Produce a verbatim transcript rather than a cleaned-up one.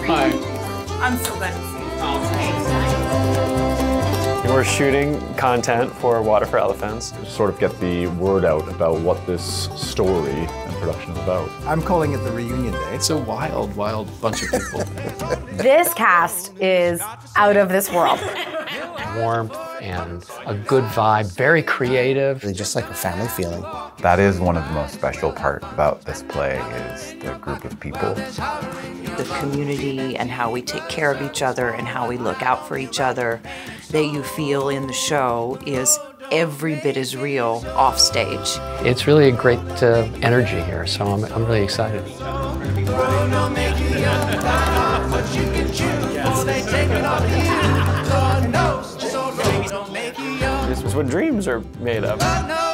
Right. I'm so glad to see you. Oh, nice. We're shooting content for Water for Elephants. Sort of get the word out about what this story and production is about. I'm calling it the reunion day. It's a wild, wild bunch of people. This cast is out of this world. Warmth and a good vibe, very creative. It's just like a family feeling. That is one of the most special parts about this play is the group of people. The community and how we take care of each other and how we look out for each other that you feel in the show is every bit as real off stage. It's really a great uh, energy here, so I'm, I'm really excited. This is what dreams are made of.